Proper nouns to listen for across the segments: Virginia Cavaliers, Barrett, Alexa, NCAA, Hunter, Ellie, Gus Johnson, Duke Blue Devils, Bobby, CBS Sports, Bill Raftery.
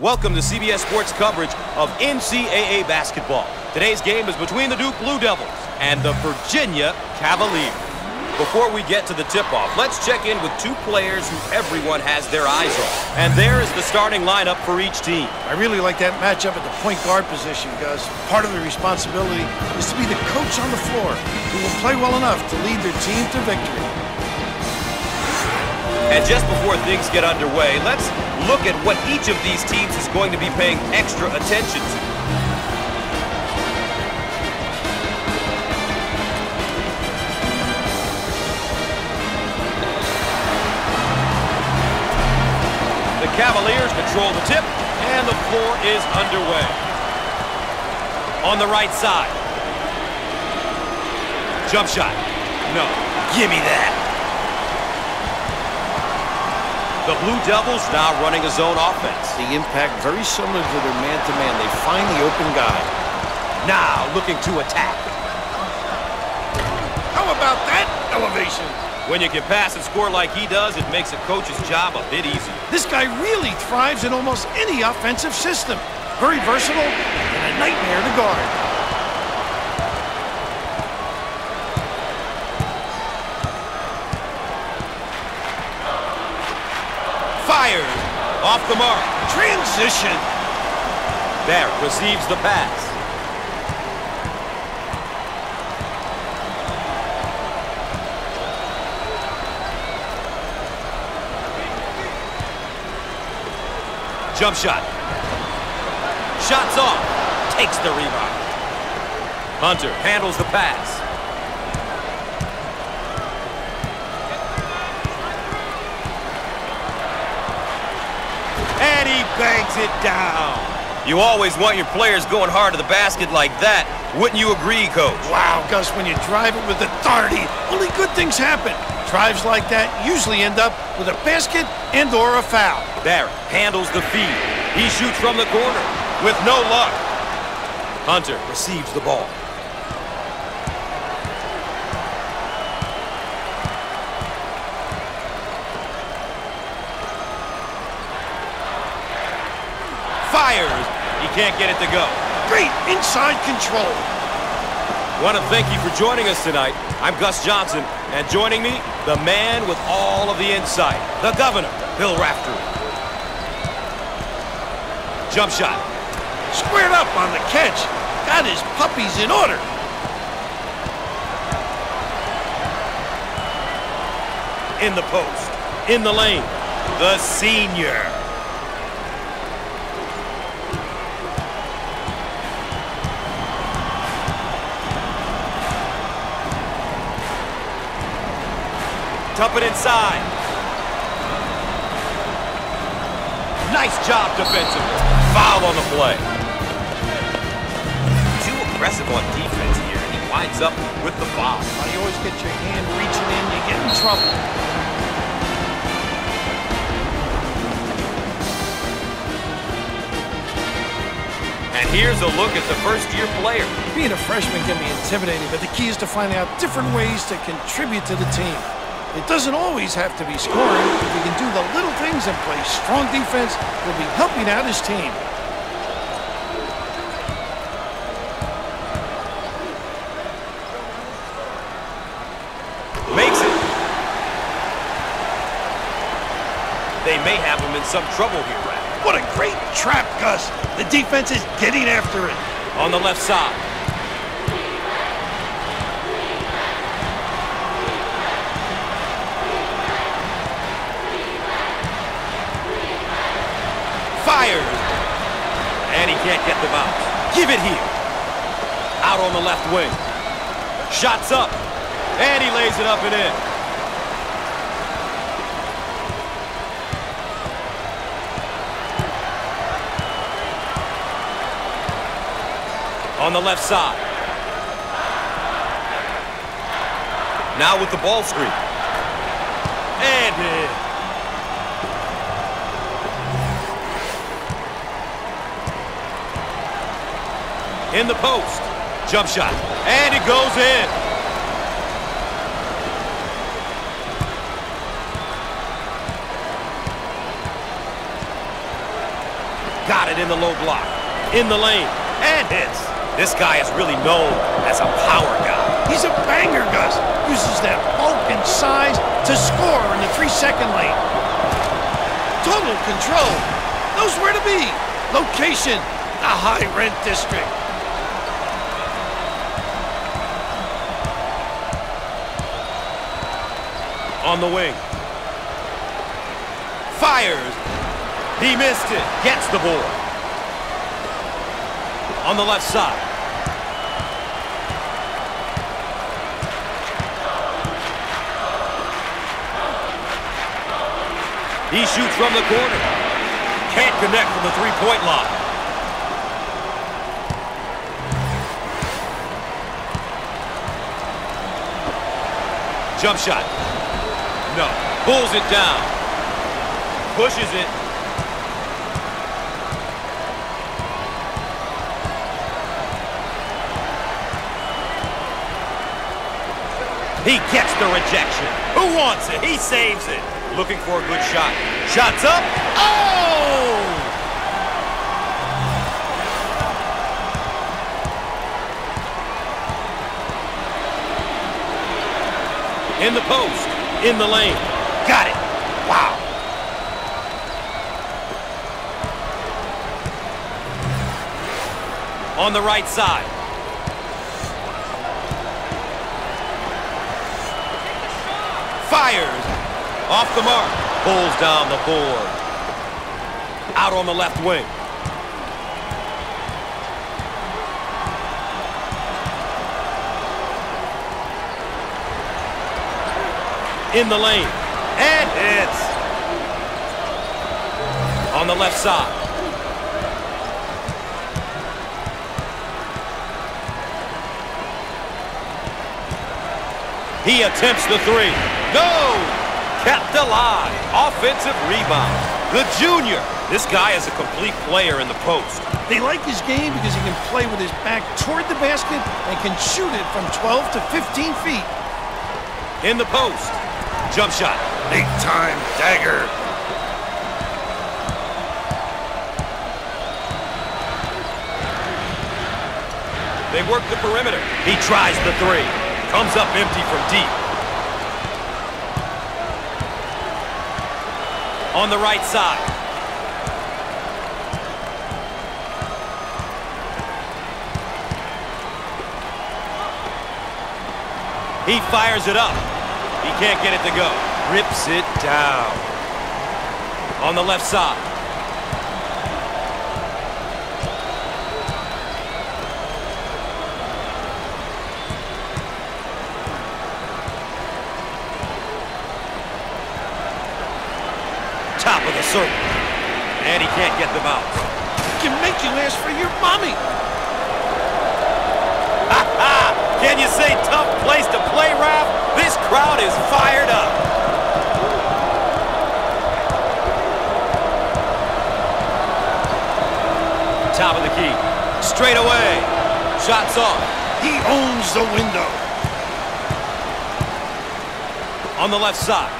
Welcome to CBS Sports coverage of NCAA basketball. Today's game is between the Duke Blue Devils and the Virginia Cavaliers. Before we get to the tip-off, let's check in with two players who everyone has their eyes on. And there is the starting lineup for each team. I really like that matchup at the point guard position, Gus. Part of the responsibility is to be the coach on the floor who will play well enough to lead their team to victory. And just before things get underway, let's look at what each of these teams is going to be paying extra attention to. The Cavaliers control the tip, and the floor is underway. On the right side. Jump shot. No. Give me that. The Blue Devils now running a zone offense. The impact very similar to their man-to-man. They find the open guy. Now looking to attack. How about that elevation? When you can pass and score like he does, it makes a coach's job a bit easier. This guy really thrives in almost any offensive system. Very versatile and a nightmare to guard. Off the mark. Transition. Barrett receives the pass. Jump shot. Shots off. Takes the rebound. Hunter handles the pass. Bangs it down. You always want your players going hard to the basket like that. Wouldn't you agree, Coach? Wow, Gus, when you drive it with authority, only good things happen. Drives like that usually end up with a basket and or a foul. Barrett handles the feed. He shoots from the corner with no luck. Hunter receives the ball. Can't get it to go. Great inside control. Want to thank you for joining us tonight. I'm Gus Johnson, and joining me, the man with all of the insight, the governor, Bill Raftery. Jump shot. Squared up on the catch. Got his puppies in order. In the post. In the lane. The senior. Up it inside. Nice job defensively. Foul on the play. Too aggressive on defense here, and he winds up with the foul. You always get your hand reaching in, you get in trouble. And here's a look at the first-year player. Being a freshman can be intimidating, but the key is to find out different ways to contribute to the team. It doesn't always have to be scoring. If he can do the little things and play strong defense, he'll be helping out his team. Makes it. They may have him in some trouble here, Brad. What a great trap, Gus. The defense is getting after it. On the left side. And he can't get the bounce. Give it here. Out on the left wing. Shots up. And he lays it up and in. On the left side. Now with the ball screen. And in. In the post. Jump shot. And it goes in. Got it in the low block. In the lane. And hits. This guy is really known as a power guy. He's a banger, Gus. Uses that bulk and size to score in the 3-second lane. Total control. Knows where to be. Location. A high-rent district. On the wing. Fires. He missed it. Gets the ball. On the left side. He shoots from the corner. Can't connect from the three-point line. Jump shot. No. Pulls it down. Pushes it. He gets the rejection. Who wants it? He saves it. Looking for a good shot. Shots up. Oh! In the post. In the lane. Got it. Wow. On the right side. Fires. Off the mark. Pulls down the board. Out on the left wing. In the lane. And hits. On the left side. He attempts the three. No! Kept alive. Offensive rebound. The junior. This guy is a complete player in the post. They like his game because he can play with his back toward the basket and can shoot it from 12 to 15 feet. In the post. Jump shot. Big time dagger. They work the perimeter. He tries the three. Comes up empty from deep. On the right side. He fires it up. He can't get it to go. Rips it down. On the left side. Top of the circle. And he can't get them out. Can make you ask for your mommy. Ha ha! Can you say tough place to play, Raf? This crowd is fired up. Top of the key. Straight away. Shots off. He owns the window. On the left side.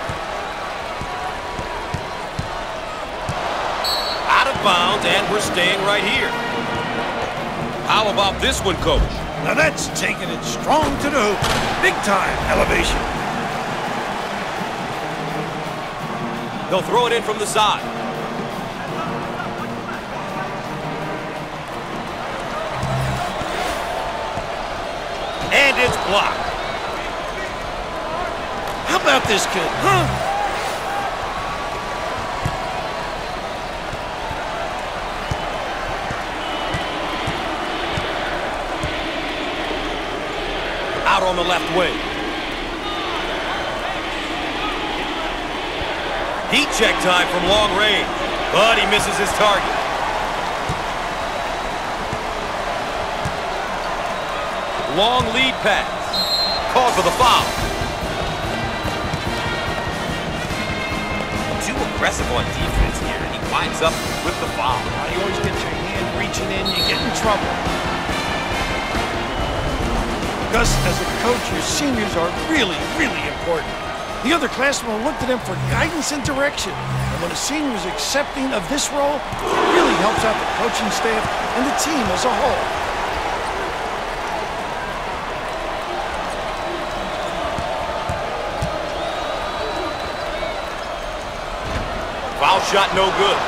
Bounds, and we're staying right here. How about this one, coach? Now that's taking it strong to the hoop. Big time elevation. They'll throw it in from the side. And it's blocked. How about this kid, huh? On the left wing. Heat check time from long range, but he misses his target. Long lead pass. Called for the foul. Too aggressive on defense here, and he winds up with the foul. You always get your hand reaching in, you get in trouble. Gus, as a coach, your seniors are really important. The other classmen will look to them for guidance and direction. when a senior is accepting of this role, it really helps out the coaching staff and the team as a whole. Foul shot, no good.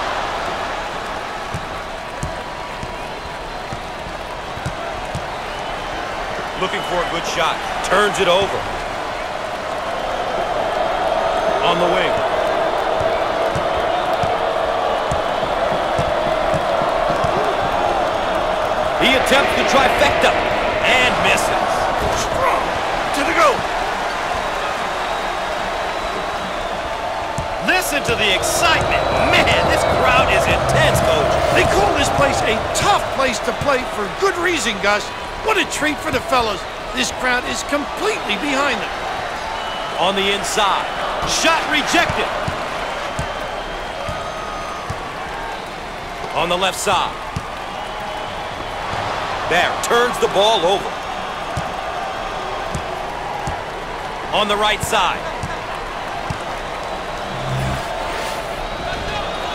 Looking for a good shot. Turns it over. On the wing. He attempts the trifecta and misses. Strong to the goal. Listen to the excitement. Man, this crowd is intense, Coach. They call this place a tough place to play for good reason, Gus. What a treat for the fellas. This crowd is completely behind them. On the inside. Shot rejected. On the left side. Barrett turns the ball over. On the right side.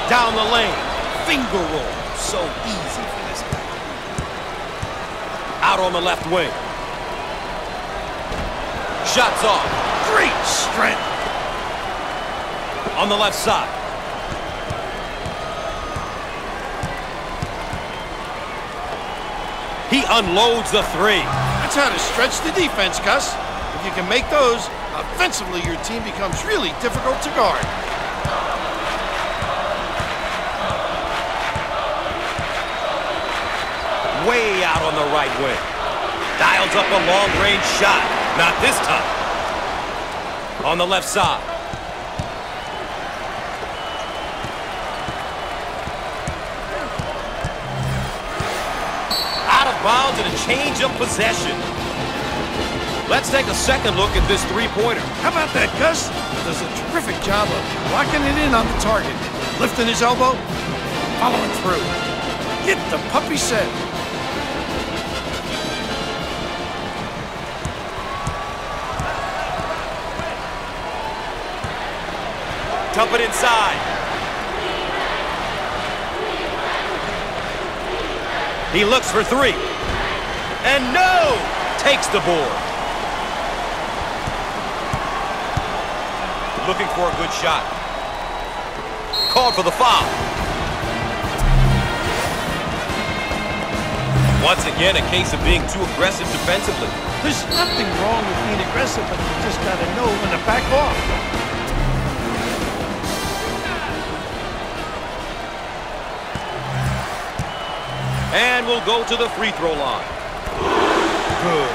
Down the lane. Finger roll. So easy for this guy. Out on the left wing. Shots off. Great strength. On the left side. He unloads the three. That's how to stretch the defense, Gus. If you can make those, offensively your team becomes really difficult to guard. Way out on the right wing. Dials up a long-range shot. Not this time. On the left side. Out of bounds and a change of possession. Let's take a second look at this three-pointer. How about that, Gus? Does a terrific job of locking it in on the target. Lifting his elbow, following through. Get the puppy set. Dump it inside. He looks for three. And no! Takes the board. Looking for a good shot. Called for the foul. Once again, a case of being too aggressive defensively. There's nothing wrong with being aggressive, but you just gotta know when to back off. And we'll go to the free throw line. Good.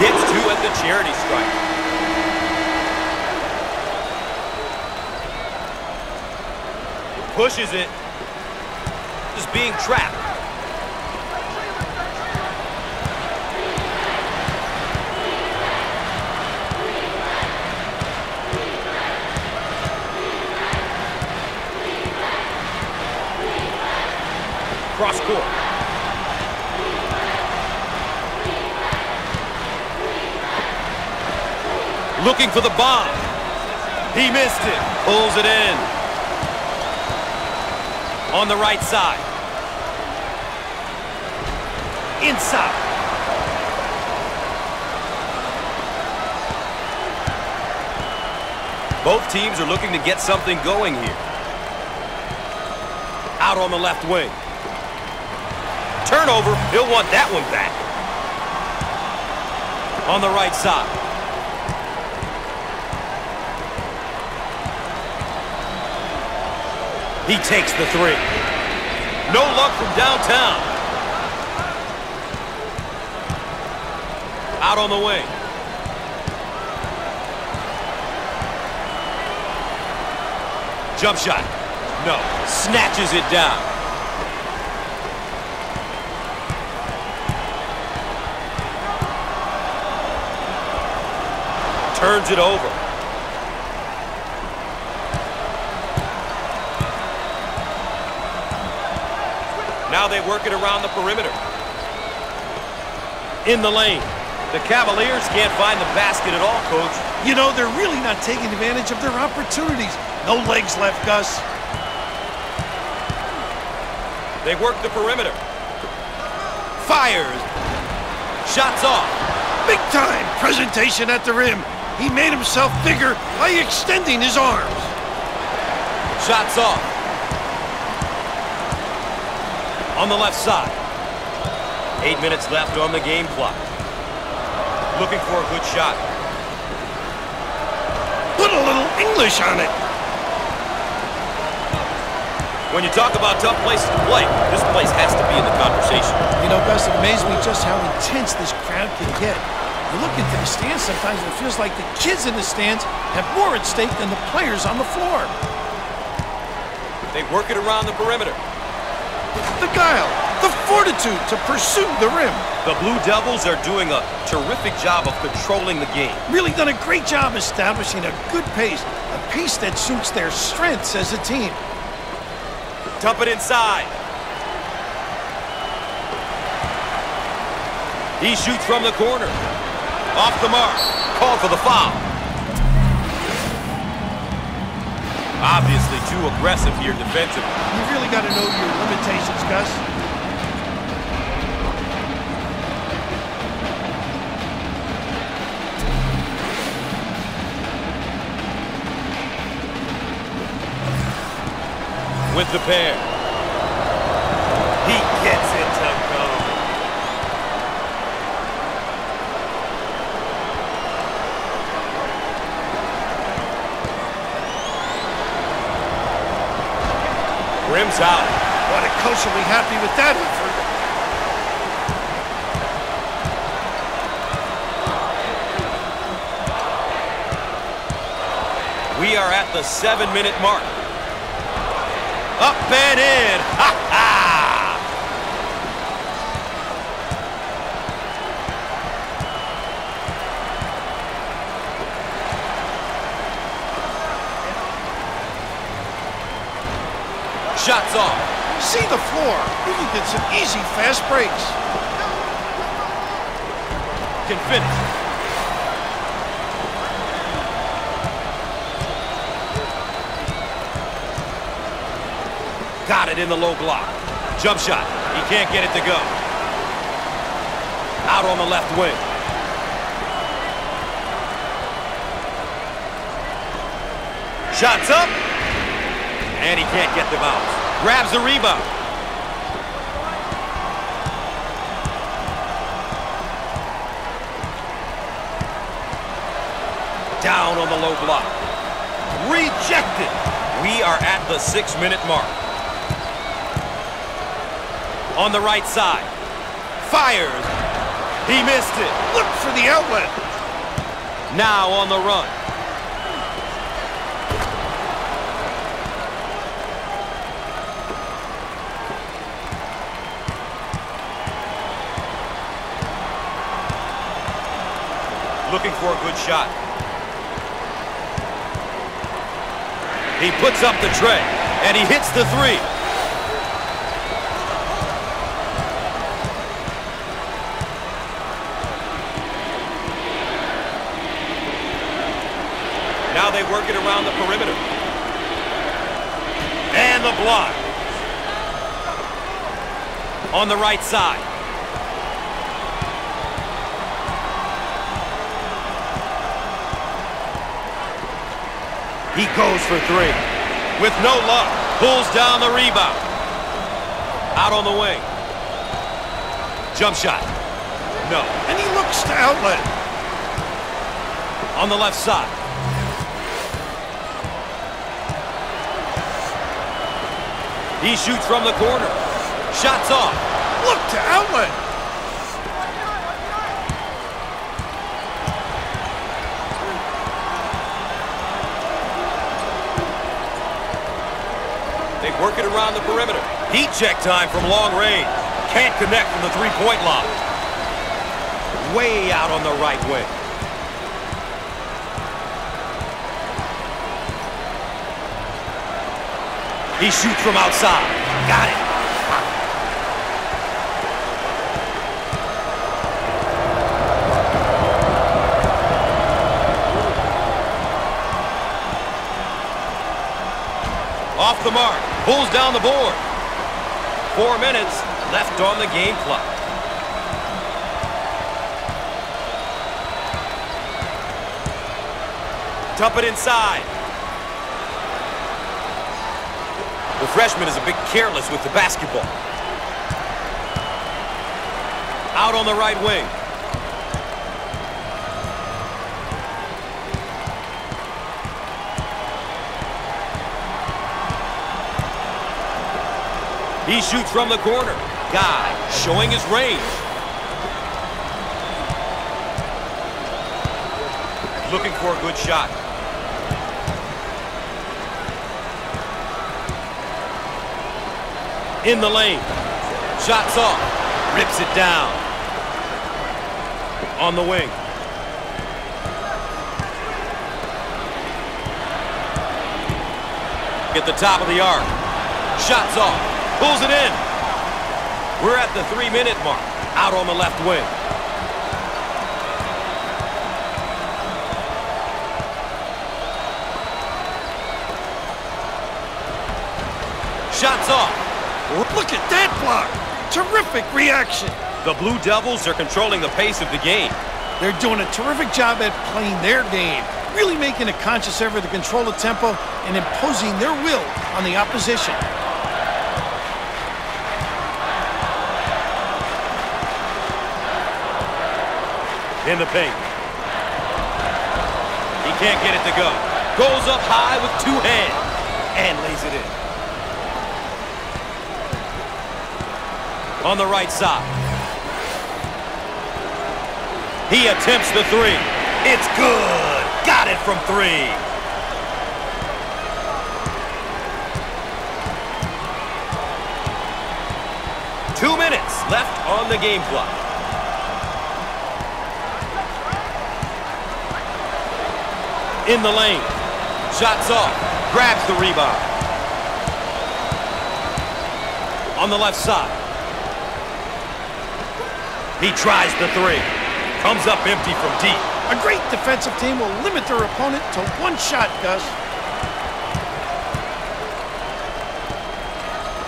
Gets two at the charity stripe. Pushes it. Just being trapped. Cross court. Looking for the bomb. He missed it. Pulls it in. On the right side. Inside. Both teams are looking to get something going here. Out on the left wing. Turnover, he'll want that one back. On the right side. He takes the three. No luck from downtown. Out on the wing. Jump shot. No. Snatches it down. Turns it over. Now they work it around the perimeter. In the lane. The Cavaliers can't find the basket at all, Coach. You know, they're really not taking advantage of their opportunities. No legs left, Gus. They work the perimeter. Fires. Shots off. Big time presentation at the rim. He made himself bigger by extending his arms. Shots off. On the left side. 8 minutes left on the game clock. Looking for a good shot. Put a little English on it. When you talk about tough places to play, this place has to be in the conversation. You know, Gus, it amazes me just how intense this crowd can get. You look into the stands sometimes, and it feels like the kids in the stands have more at stake than the players on the floor. They work it around the perimeter. The guile, the fortitude to pursue the rim. The Blue Devils are doing a terrific job of controlling the game. Really done a great job establishing a good pace, a pace that suits their strengths as a team. Dump it inside. He shoots from the corner. Off the mark. Call for the foul. Obviously too aggressive here defensively. You really got to know your limitations, Gus. With the pair. He gets it to go. Rims out. What a coach will be happy with that effort. We are at the 7-minute mark. Up and in. Ha ha! Shots off. See the floor. He can get some easy fast breaks. Can finish. Got it in the low block. Jump shot. He can't get it to go. Out on the left wing. Shots up. And he can't get the bounce. Grabs the rebound. Down on the low block. Rejected. We are at the 6-minute mark. On the right side. Fires. He missed it. Look for the outlet. Now on the run. Looking for a good shot. He puts up the tray, and he hits the three. They work it around the perimeter. And the block. On the right side. He goes for three. With no luck, pulls down the rebound. Out on the wing. Jump shot. No. And he looks to outlet. On the left side. He shoots from the corner. Shots off. Look to outlet. They work it around the perimeter. Heat check time from long range. Can't connect from the three-point line. Way out on the right wing. He shoots from outside. Got it. the mark, pulls down the board. 4 minutes left on the game clock. Dump it inside. The freshman is a bit careless with the basketball. Out on the right wing. He shoots from the corner. Guy showing his range. Looking for a good shot. In the lane. Shots off. Rips it down. On the wing. At the top of the arc. Shots off. Pulls it in. We're at the 3-minute mark. Out on the left wing. Shots off. Look at that block. Terrific reaction. The Blue Devils are controlling the pace of the game. They're doing a terrific job at playing their game, really making a conscious effort to control the tempo and imposing their will on the opposition. In the paint. He can't get it to go. Goes up high with two hands and lays it in. On the right side. He attempts the three. It's good. Got it from three. Two minutes left on the game clock. In the lane. Shots off. Grabs the rebound. On the left side. He tries the three. Comes up empty from deep. A great defensive team will limit their opponent to one shot, Gus.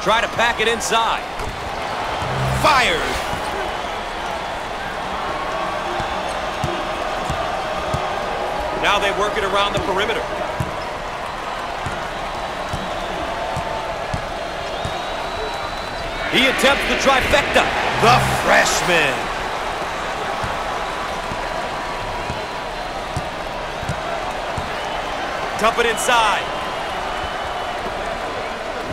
Try to pack it inside. Fires. Now they work it around the perimeter. He attempts the trifecta. The freshman. Dump it inside.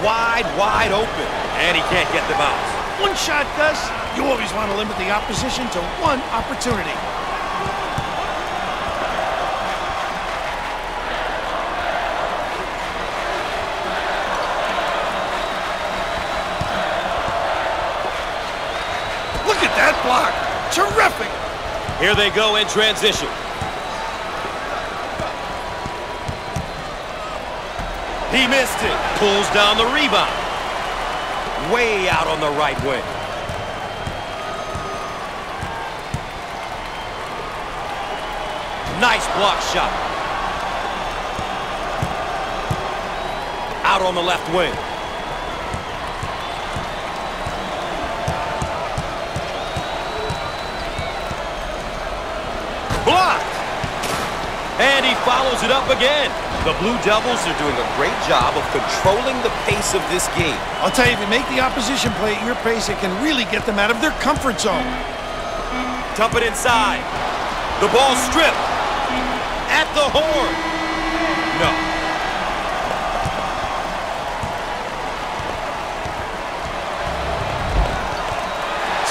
Wide open. And he can't get the bounce. One shot, Gus. You always want to limit the opposition to one opportunity. Block. Terrific. Here they go in transition. He missed it. Pulls down the rebound. Way out on the right wing. Nice block shot. Out on the left wing. And he follows it up again. The Blue Devils are doing a great job of controlling the pace of this game. I'll tell you, if you make the opposition play at your pace, it can really get them out of their comfort zone. Dump it inside. The ball stripped. At the horn. No.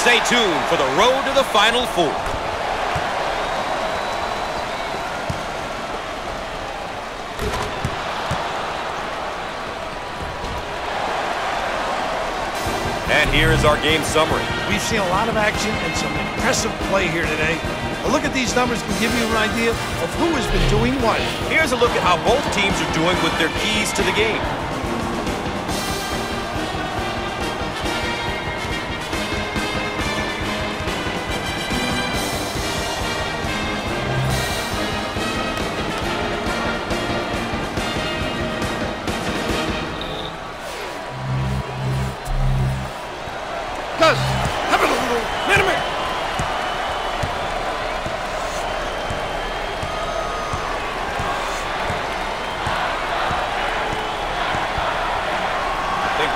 Stay tuned for the road to the Final Four. And here is our game summary. We've seen a lot of action and some impressive play here today. A look at these numbers can give you an idea of who has been doing what. Here's a look at how both teams are doing with their keys to the game.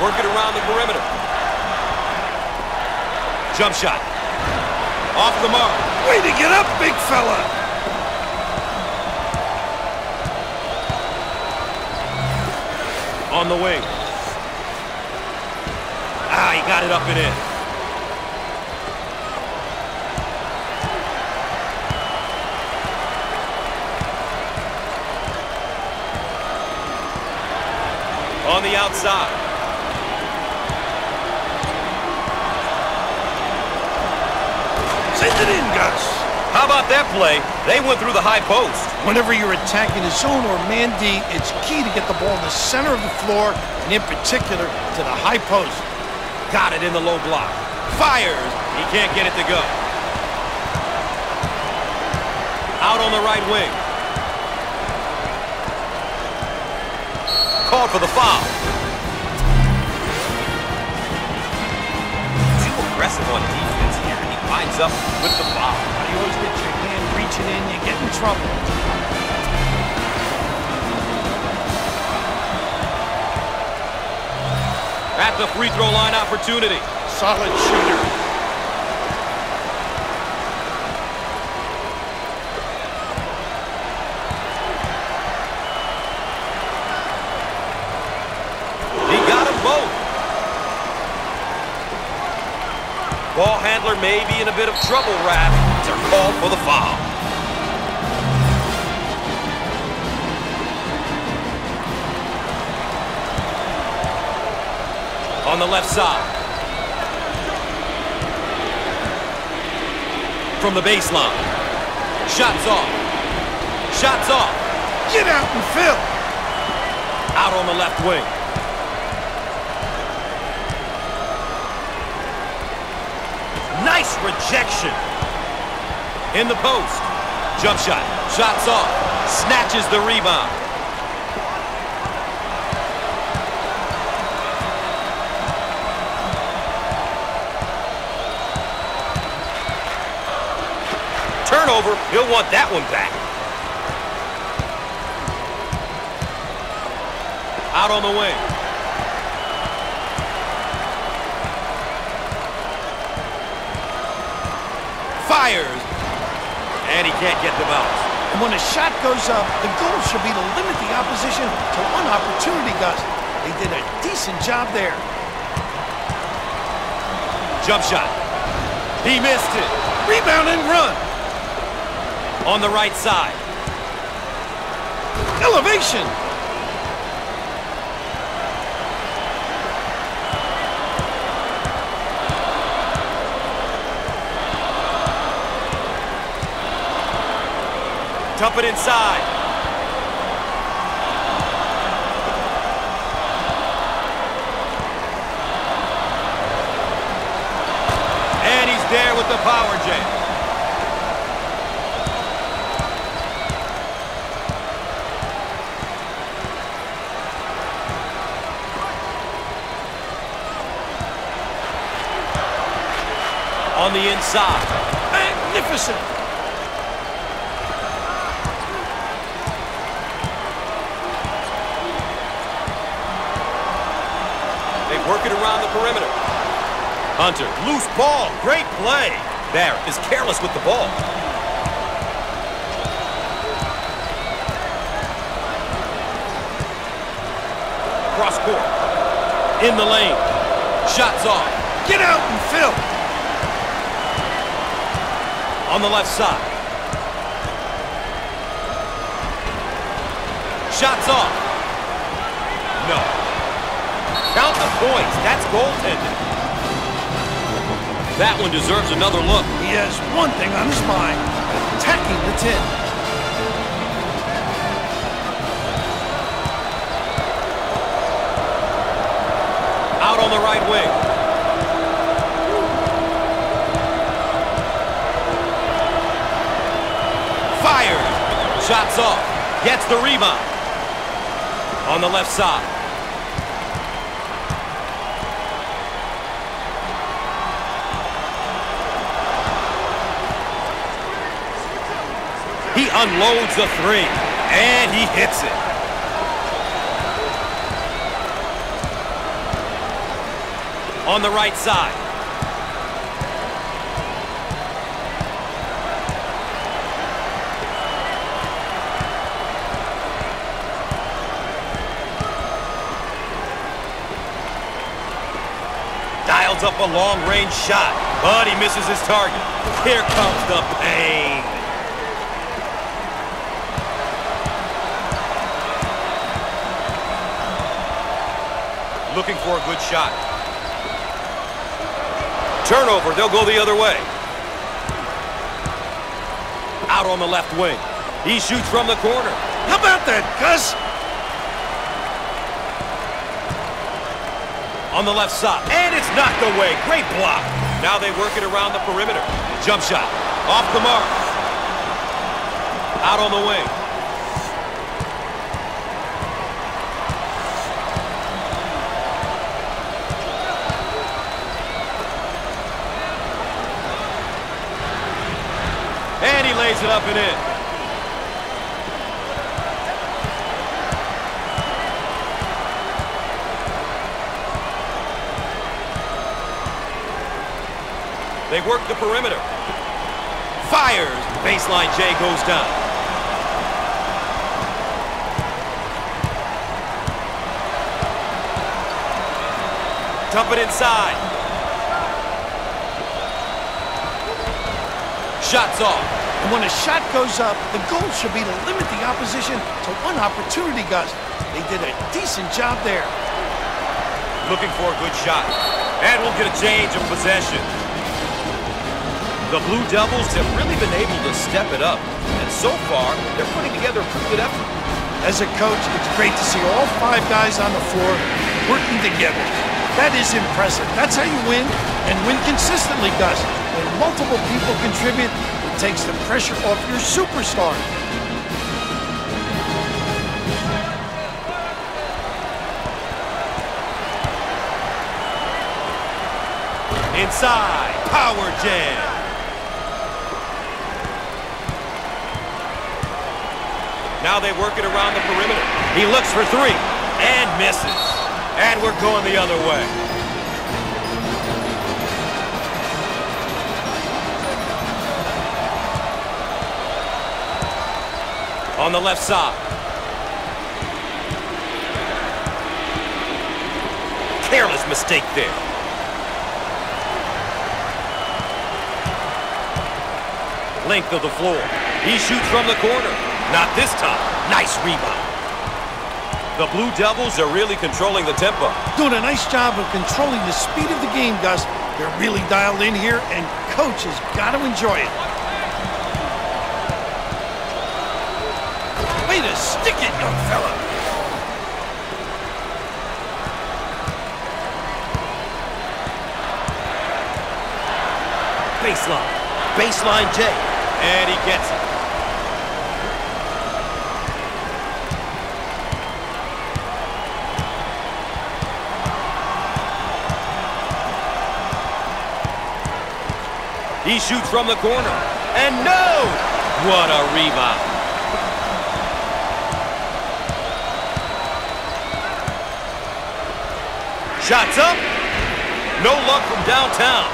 Work it around the perimeter. Jump shot. Off the mark. Way to get up, big fella. On the wing. Ah, he got it up and in. On the outside. Send it in, Gus. How about that play? They went through the high post. Whenever you're attacking the zone or man deep, it's key to get the ball in the center of the floor, and in particular, to the high post. Got it in the low block. Fires. He can't get it to go. Out on the right wing. Called for the foul. Too aggressive on defense here, and he winds up with the foul. You always get your hand reaching in, you get in trouble. At the free throw line opportunity. Solid shooter. Ball handler may be in a bit of trouble, Raf. They're called for the foul. On the left side. From the baseline. Shots off. Shots off. Get out and fill. Out on the left wing. Nice rejection. In the post. Jump shot. Shots off. Snatches the rebound. Turnover. He'll want that one back. Out on the wing. Fires, and he can't get the bounce. And when a shot goes up, the goal should be to limit the opposition to one opportunity, Gus. They did a decent job there. Jump shot. He missed it. Rebound and run. On the right side. Elevation. Dump it inside. And he's there with the power jam. On the inside. Magnificent. Work it around the perimeter. Hunter, loose ball, great play. Barrett is careless with the ball. Cross court. In the lane. Shots off. Get out and fill. On the left side. Shots off. No. Count the points. That's goaltending. That one deserves another look. He has one thing on his mind. Attacking the 10. Out on the right wing. Fires. Shots off. Gets the rebound. On the left side. He unloads the three, and he hits it. on the right side. Dials up a long-range shot, but he misses his target. Here comes the pain. Looking for a good shot. Turnover, they'll go the other way. Out on the left wing. He shoots from the corner. How about that, Gus? On the left side, and it's knocked away. Great block. Now they work it around the perimeter. Jump shot, off the mark. Out on the wing. Lays it up and in. They work the perimeter. Fires. Baseline J goes down. Dump it inside. Shots off. And when a shot goes up, the goal should be to limit the opposition to one opportunity, Gus. They did a decent job there. Looking for a good shot. And we'll get a change of possession. The Blue Devils have really been able to step it up. And so far, they're putting together a pretty good effort. As a coach, it's great to see all five guys on the floor working together. That is impressive. That's how you win, and win consistently, Gus. When multiple people contribute, takes the pressure off your superstar. Inside, power jam. Now they work it around the perimeter. He looks for three and misses. And we're going the other way. On the left side. Careless mistake there. Length of the floor. He shoots from the corner. Not this time. Nice rebound. The Blue Devils are really controlling the tempo. Doing a nice job of controlling the speed of the game, Gus. They're really dialed in here, and coach has got to enjoy it. Way to stick it, young fella. Baseline. Baseline J. And he gets it. He shoots from the corner. And no! What a rebound. Shots up. No luck from downtown.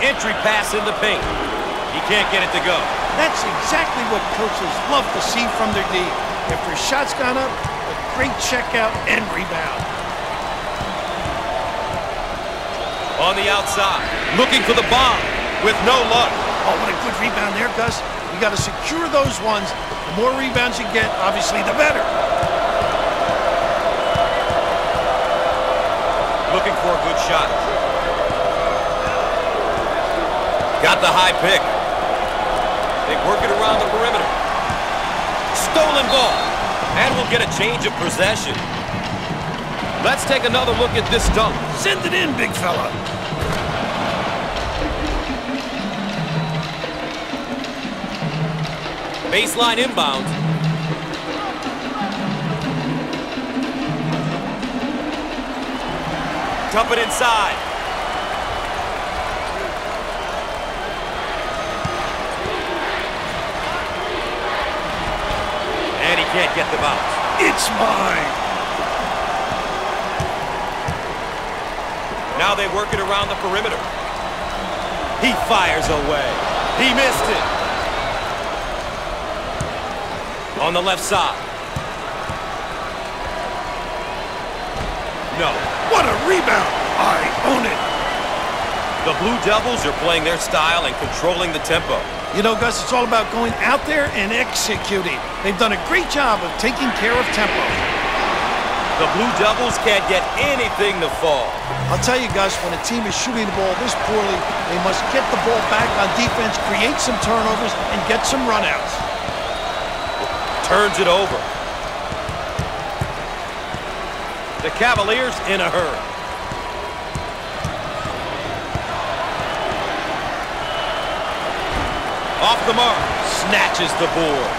Entry pass in the paint. He can't get it to go. That's exactly what coaches love to see from their D. After a shot's gone up, a great checkout and rebound. On the outside, looking for the bomb. With no luck. Oh, what a good rebound there, Gus. You got to secure those ones. The more rebounds you get, obviously, the better. Looking for a good shot. Got the high pick. They work it around the perimeter. Stolen ball. And we'll get a change of possession. Let's take another look at this dunk. Send it in, big fella. Baseline inbound. Dump it inside. can't get the bounce. It's mine. Now they work it around the perimeter. He fires away. He missed it. On the left side. No. What a rebound. I own it. The Blue Devils are playing their style and controlling the tempo. You know, Gus, it's all about going out there and executing. They've done a great job of taking care of tempo. The Blue Devils can't get anything to fall. I'll tell you, Gus, when a team is shooting the ball this poorly, they must get the ball back on defense, create some turnovers, and get some runouts. Turns it over. The Cavaliers in a hurry. Off the mark. Snatches the board.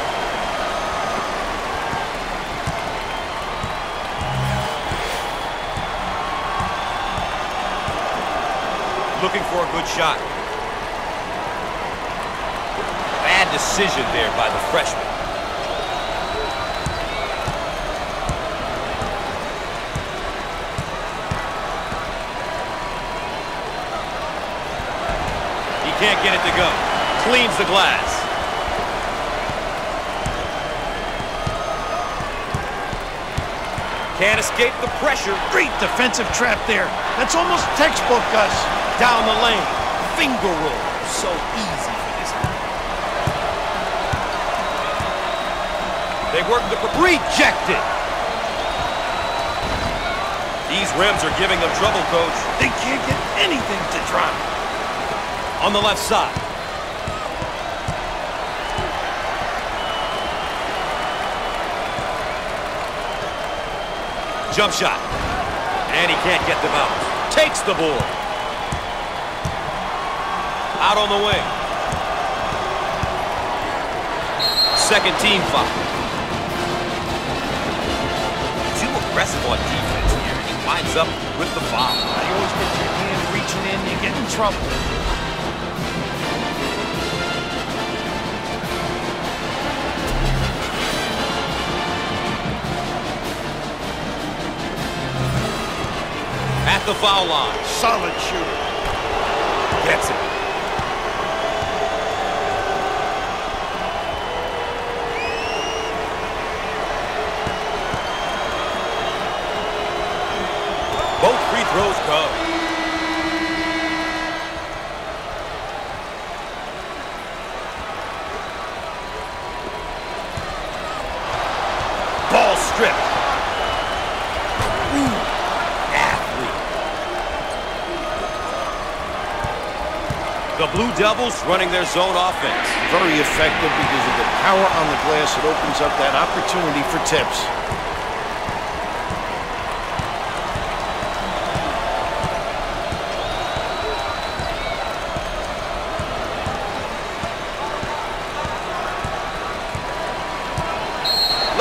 Looking for a good shot. Bad decision there by the freshman. Can't get it to go. Cleans the glass. Can't escape the pressure. Great defensive trap there. That's almost textbook, Gus. Down the lane. Finger roll. So easy for this guy. They work the... Rejected. These rims are giving them trouble, Coach. They can't get anything to drop. On the left side. Jump shot. And he can't get the bounce. Takes the ball. Out on the wing. Second team foul. Too aggressive on defense here. He winds up with the foul. You always get your hand reaching in, you get in trouble. The foul line. Solid shooter. Gets it. Both free throws come. Ball stripped. The Blue Devils running their zone offense. Very effective because of the power on the glass. It opens up that opportunity for tips.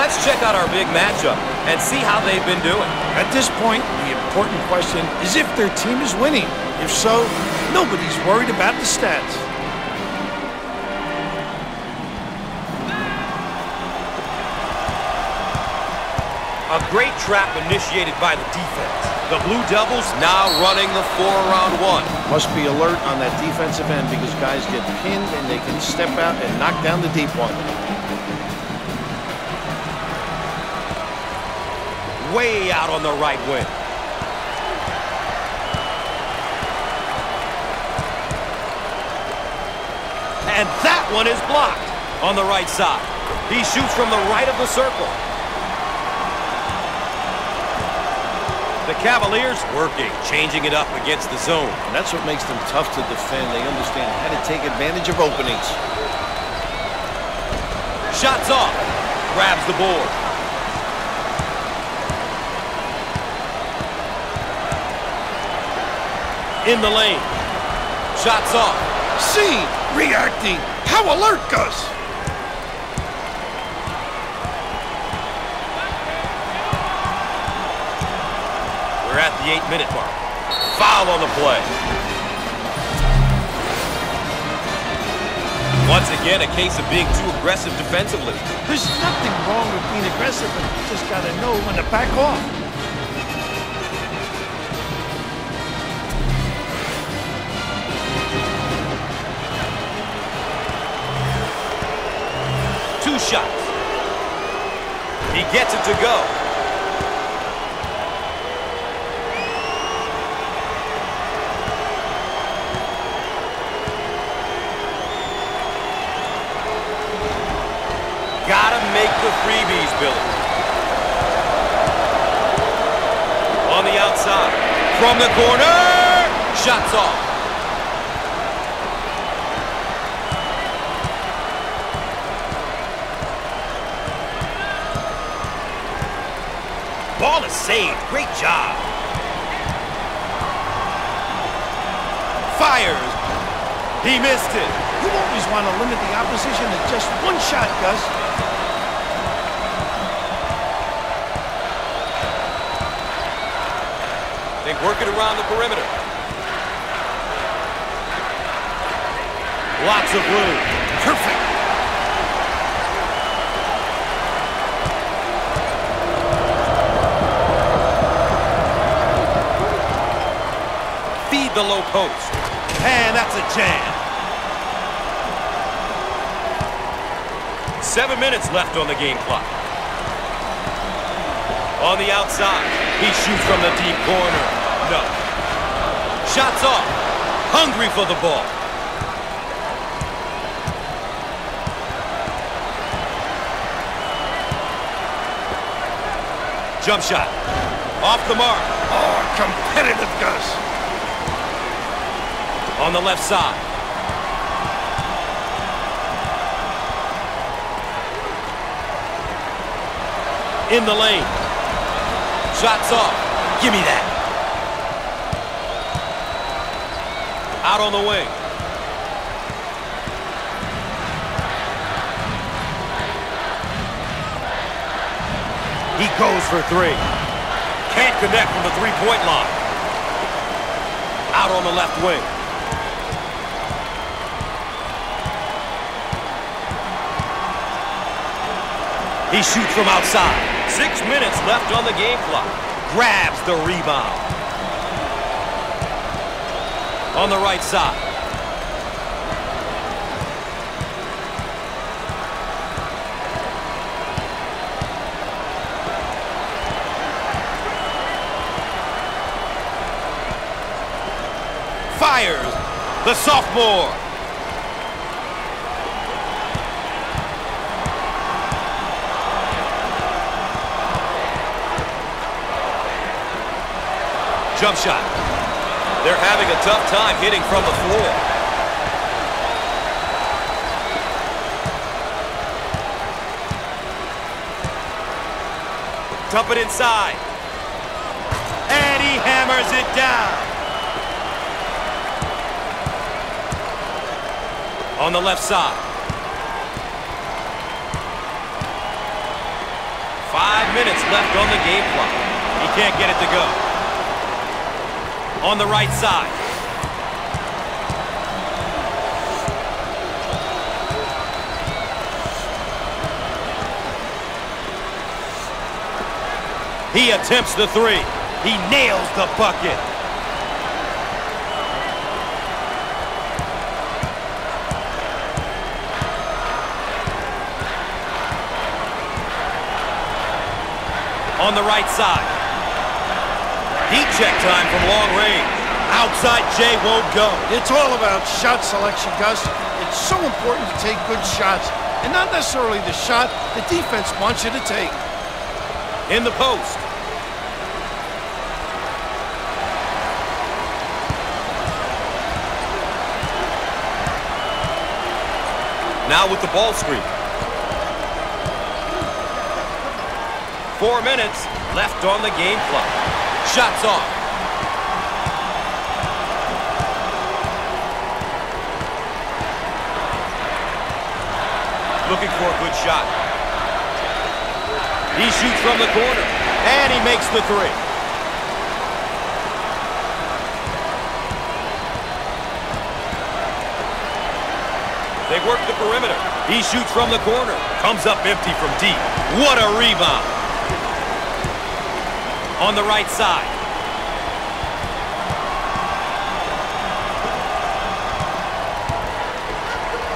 Let's check out our big matchup and see how they've been doing. At this point, the important question is if their team is winning. If so, nobody's worried about the stats. A great trap initiated by the defense. The Blue Devils now running the 4-on-1. Must be alert on that defensive end because guys get pinned and they can step out and knock down the deep one. Way out on the right wing. And that one is blocked on the right side. He shoots from the right of the circle. The Cavaliers working, changing it up against the zone. And that's what makes them tough to defend. They understand how to take advantage of openings. Shots off. Grabs the board. In the lane. Shots off. See, reacting. How alert, Gus. We're at the 8-minute mark. Foul on the play. Once again, a case of being too aggressive defensively. There's nothing wrong with being aggressive, but you just got to know when to back off. Two shots. He gets it to go. Gotta make the freebies, Billy. On the outside. From the corner. Shots off. Ball is saved. Great job. Fires. He missed it. You always want to limit the opposition to just one shot, Gus. They work it around the perimeter. Lots of room. Perfect. Feed the low post. And that's a jam. 7 minutes left on the game clock. On the outside, he shoots from the deep corner. No. Shots off. Hungry for the ball. Jump shot. Off the mark. Oh, competitive, Gus. On the left side. In the lane. Shots off. Give me that. Out on the wing. He goes for three. Can't connect from the three-point line. Out on the left wing. He shoots from outside. 6 minutes left on the game clock. Grabs the rebound. On the right side. Fires the sophomore. Jump shot. They're having a tough time hitting from the floor. Dump it inside. And he hammers it down. On the left side. 5 minutes left on the game clock. He can't get it to go. On the right side. He attempts the three. He nails the bucket. On the right side. Heat check time from long range. Outside Jay won't go. It's all about shot selection, Gus. It's so important to take good shots, and not necessarily the shot the defense wants you to take. In the post. Now with the ball screen. 4 minutes left on the game clock. Shots off. Looking for a good shot. He shoots from the corner. And he makes the three. They work the perimeter. He shoots from the corner. Comes up empty from deep. What a rebound. On the right side.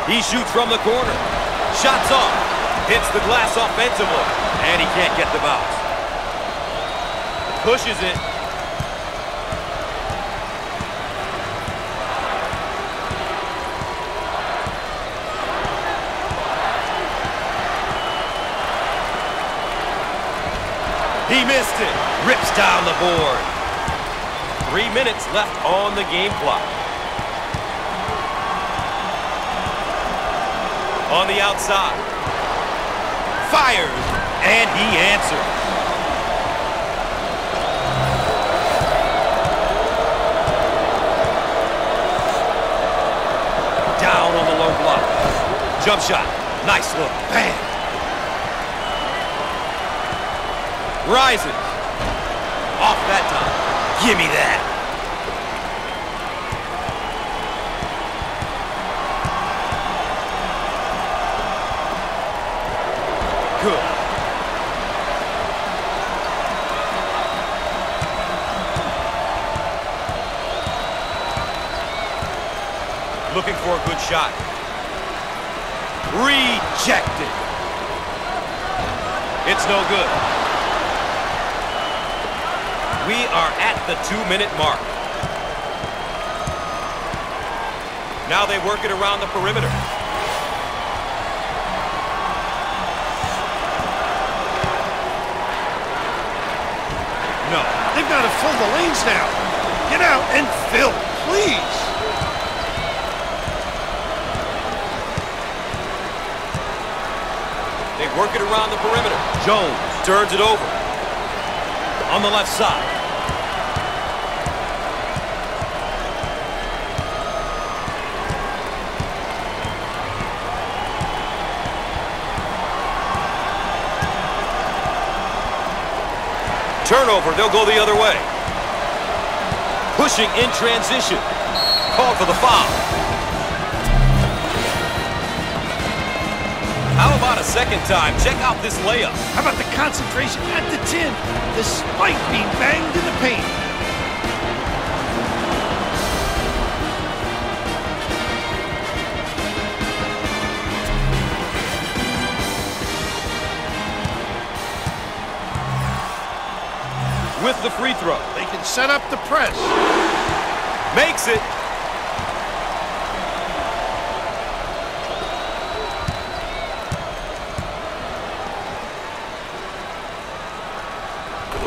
He shoots from the corner. Shots off. Hits the glass offensively. And he can't get the bounce. Pushes it. He missed it. Rips down the board. 3 minutes left on the game clock. On the outside. Fires. And he answers. Down on the low block. Jump shot. Nice look. Bam. Rises. Off that time. Give me that. Good. Looking for a good shot. Rejected. It's no good. We are at the 2-minute mark. Now they work it around the perimeter. No, they've got to fill the lanes now. Get out and fill, please. They work it around the perimeter. Jones turns it over. On the left side. Turnover, they'll go the other way. Pushing in transition. Call for the foul. How about a second time? Check out this layup. How about the concentration at the 10, despite being banged in the paint? With the free throw. They can set up the press. Makes it.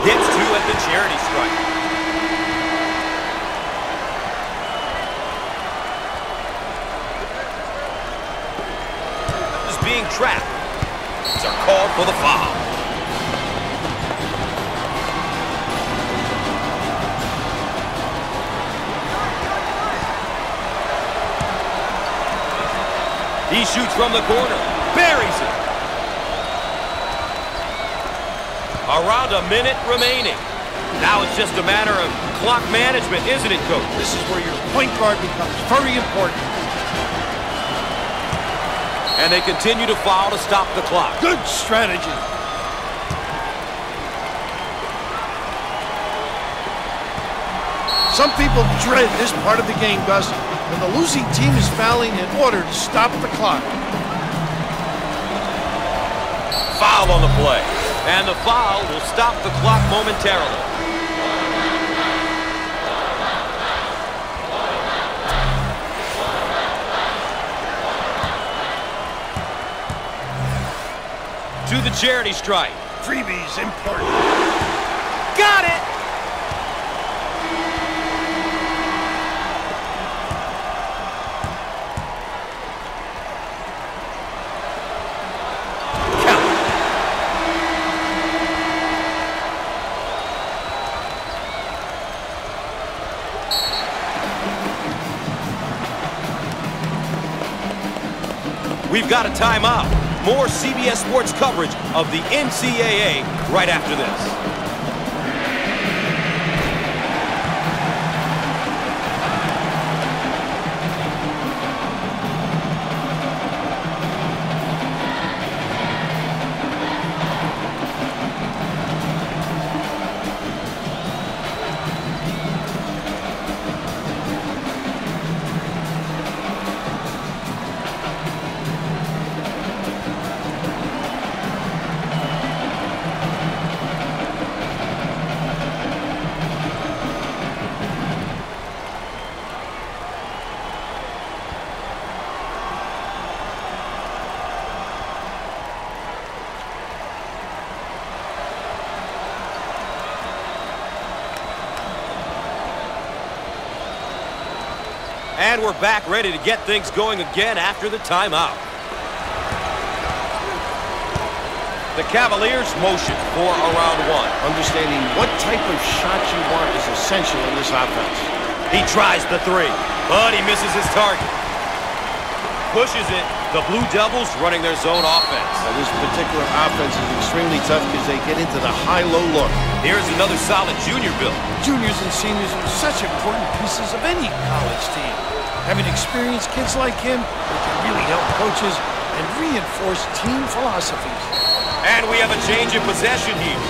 Gets two at the charity stripe. Is being trapped. It's a call for the foul. He shoots from the corner, buries it. Around a minute remaining. Now it's just a matter of clock management, isn't it, Coach? This is where your point guard becomes very important. And they continue to foul to stop the clock. Good strategy. Some people dread this part of the game, Gus. And the losing team is fouling in order to stop the clock. Foul on the play. And the foul will stop the clock momentarily. To the charity stripe. Freebies important. Got it! We've got a timeout. More CBS Sports coverage of the NCAA right after this. And we're back ready to get things going again after the timeout. The Cavaliers motion for around one. Understanding what type of shot you want is essential in this offense. He tries the three, but he misses his target. Pushes it. The Blue Devils running their zone offense. Now, this particular offense is extremely tough because they get into the high-low look. Here's another solid junior build. Juniors and seniors are such important pieces of any college team. Having experienced kids like him, they can really help coaches and reinforce team philosophies. And we have a change in possession here.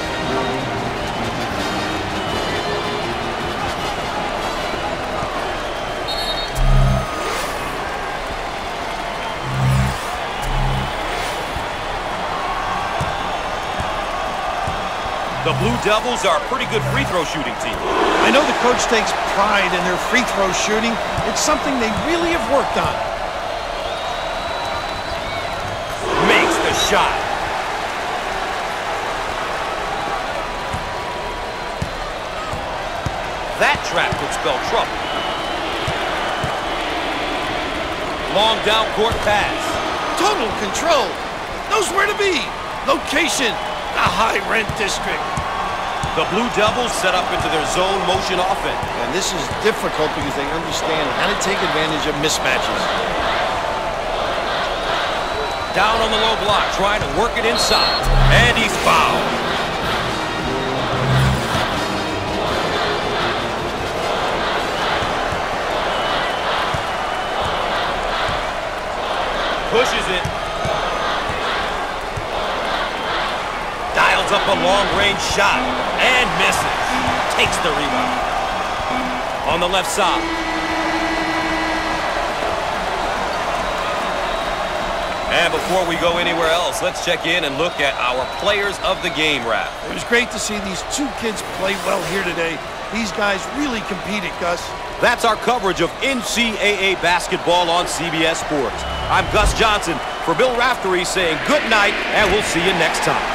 The Blue Devils are a pretty good free throw shooting team. I know the coach takes pride in their free throw shooting. It's something they really have worked on. Makes the shot. That trap could spell trouble. Long down court pass. Total control. Knows where to be. Location. A high-rent district. The Blue Devils set up into their zone motion offense. And this is difficult because they understand how to take advantage of mismatches. Down on the low block, trying to work it inside. And he's fouled. Pushes it. Up a long-range shot and misses. Takes the rebound. On the left side. And before we go anywhere else, let's check in and look at our players of the game wrap. It was great to see these two kids play well here today. These guys really competed, Gus. That's our coverage of NCAA basketball on CBS Sports. I'm Gus Johnson for Bill Raftery saying good night, and we'll see you next time.